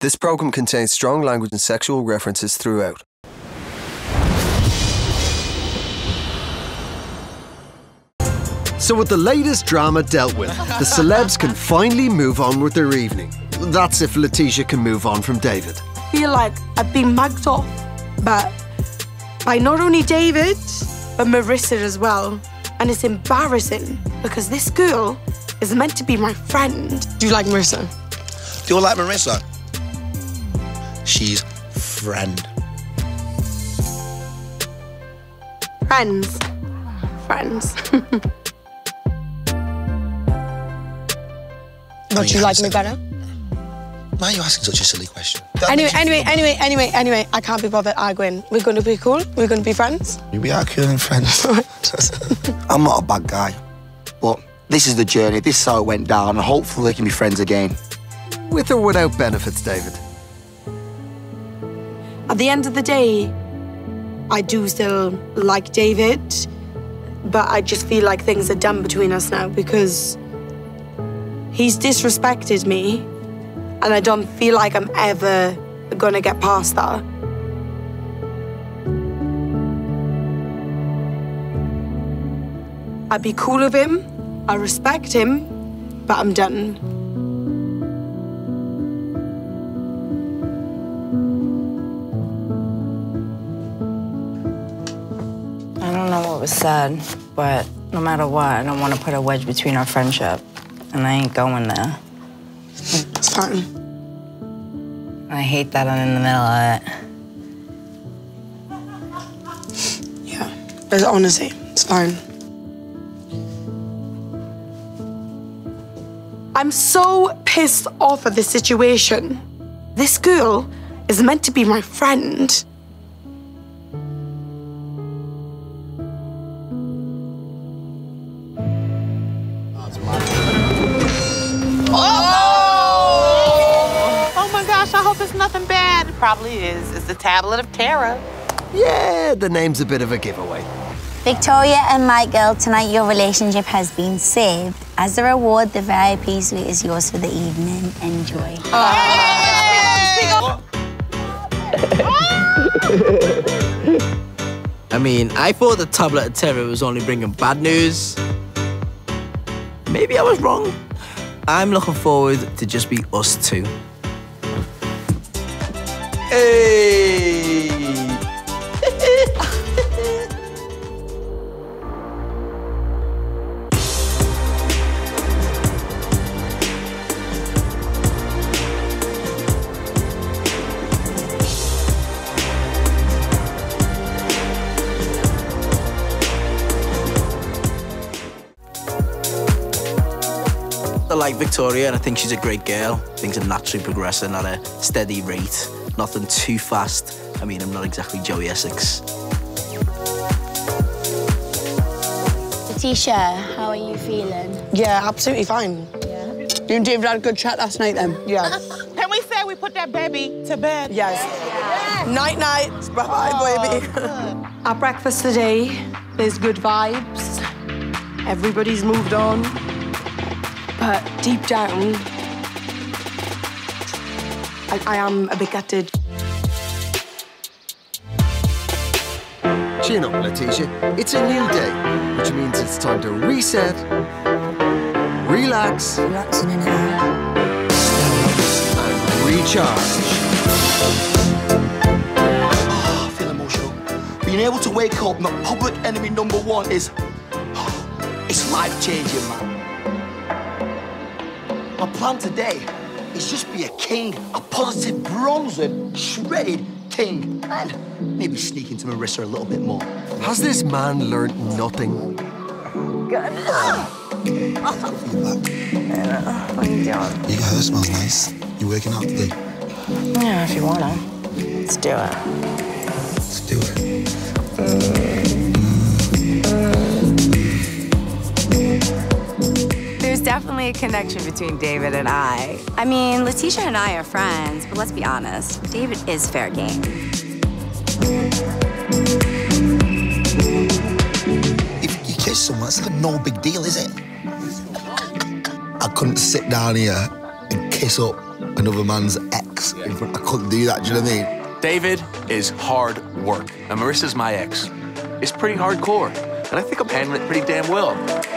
This program contains strong language and sexual references throughout. So with the latest drama dealt with, the celebs can finally move on with their evening. That's if Lateysha can move on from David. I feel like I've been mugged off, but by not only David, but Marissa as well. And it's embarrassing because this girl is meant to be my friend. Do you like Marissa? Do you like Marissa? She's friend. Friends. Friends. Would you like me better? Why are you asking such a silly question? Anyway, I can't be bothered arguing. We're going to be cool. We're going to be friends. We are cool and friends. I'm not a bad guy, but this is the journey. This is how it went down, and hopefully they can be friends again. With or without benefits, David. At the end of the day, I do still like David, but I just feel like things are done between us now because he's disrespected me. And I don't feel like I'm ever gonna get past that. I'd be cool with him, I respect him, but I'm done. I don't know what was said, but no matter what, I don't want to put a wedge between our friendship, and I ain't going there. It's fine. I hate that I'm in the middle of it. Yeah, but honestly, it's fine. I'm so pissed off at this situation. This girl is meant to be my friend. Nothing bad. It probably is. It's the Tablet of Terror. Yeah, the name's a bit of a giveaway. Victoria and Michael, tonight your relationship has been saved. As a reward, the VIP suite is yours for the evening. Enjoy. I mean, I thought the Tablet of Terror was only bringing bad news. Maybe I was wrong. I'm looking forward to just be us two. Hey! I like Victoria and I think she's a great girl. Things are naturally progressing at a steady rate. Nothing too fast. I mean, I'm not exactly Joey Essex. Teisha, how are you feeling? Yeah, absolutely fine. Yeah. You and David had a good chat last night then? Yeah. Can we say we put that baby to bed? Yes. Yeah. Yeah. Night, night. Bye, baby. Our breakfast today, there's good vibes. Everybody's moved on. But deep down, I am a bit gutted. Chin up, Lateysha. It's a new day, which means it's time to reset, relax, and recharge. Oh, I feel emotional. Being able to wake up, my public enemy number one is... it's life-changing, man. My plan today... it's just be a king, a positive, bronzed, shredded king. And maybe sneak into Marissa a little bit more. Has this man learned nothing? God. What are you doing? You got this smells nice. You working out today? Yeah, if you wanna. Let's do it. Let's do it. Definitely a connection between David and I. I mean, Lateysha and I are friends, but let's be honest, David is fair game. If you kiss someone, it's like no big deal, is it? I couldn't sit down here and kiss up another man's ex in front. I couldn't do that, do you know what I mean? David is hard work, and Marissa's my ex. It's pretty hardcore, and I think I'm handling it pretty damn well.